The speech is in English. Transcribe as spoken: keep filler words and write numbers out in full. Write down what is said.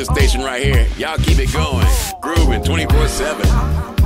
this station right here. Y'all keep it going. Grooving twenty-four seven.